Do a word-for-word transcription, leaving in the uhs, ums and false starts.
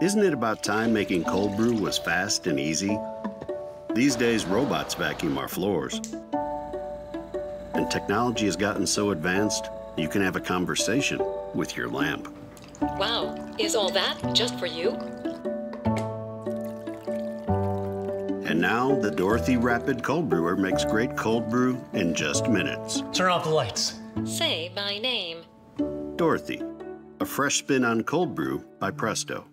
Isn't it about time making cold brew was fast and easy? These days, robots vacuum our floors. And technology has gotten so advanced, you can have a conversation with your lamp. Wow, is all that just for you? And now, the Dorothy Rapid Cold Brewer makes great cold brew in just minutes. Turn off the lights. Say my name. Dorothy, a fresh spin on cold brew by Presto.